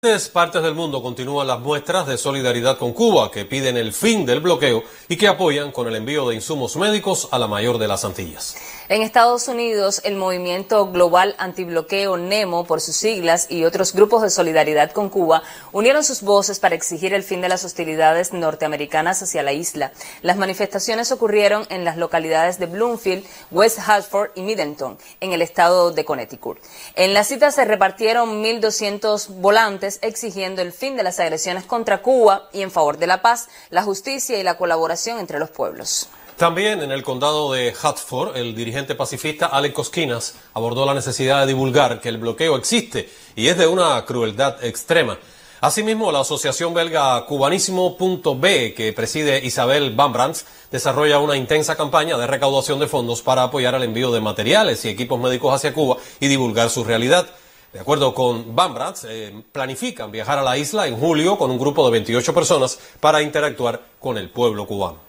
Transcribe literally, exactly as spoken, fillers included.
En diferentes partes del mundo continúan las muestras de solidaridad con Cuba, que piden el fin del bloqueo y que apoyan con el envío de insumos médicos a la mayor de las Antillas. En Estados Unidos, el movimiento global antibloqueo NEMO, por sus siglas, y otros grupos de solidaridad con Cuba, unieron sus voces para exigir el fin de las hostilidades norteamericanas hacia la isla. Las manifestaciones ocurrieron en las localidades de Bloomfield, West Hartford y Middletown, en el estado de Connecticut. En la cita se repartieron mil doscientos volantes, exigiendo el fin de las agresiones contra Cuba y en favor de la paz, la justicia y la colaboración entre los pueblos. También en el condado de Hartford, el dirigente pacifista Alex Kosquinas abordó la necesidad de divulgar que el bloqueo existe y es de una crueldad extrema. Asimismo, la asociación belga Cubanismo punto be, que preside Isabel Van Brandt, desarrolla una intensa campaña de recaudación de fondos para apoyar el envío de materiales y equipos médicos hacia Cuba y divulgar su realidad. De acuerdo con Bambraz, eh, planifican viajar a la isla en julio con un grupo de veintiocho personas para interactuar con el pueblo cubano.